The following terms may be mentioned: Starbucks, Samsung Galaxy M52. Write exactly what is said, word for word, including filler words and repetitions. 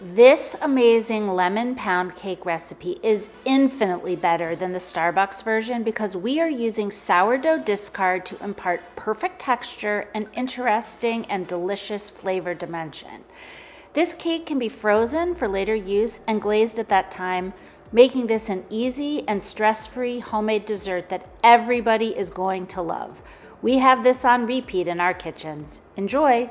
This amazing lemon pound cake recipe is infinitely better than the Starbucks version because we are using sourdough discard to impart perfect texture and interesting and delicious flavor dimension. This cake can be frozen for later use and glazed at that time, making this an easy and stress-free homemade dessert that everybody is going to love. We have this on repeat in our kitchens. Enjoy!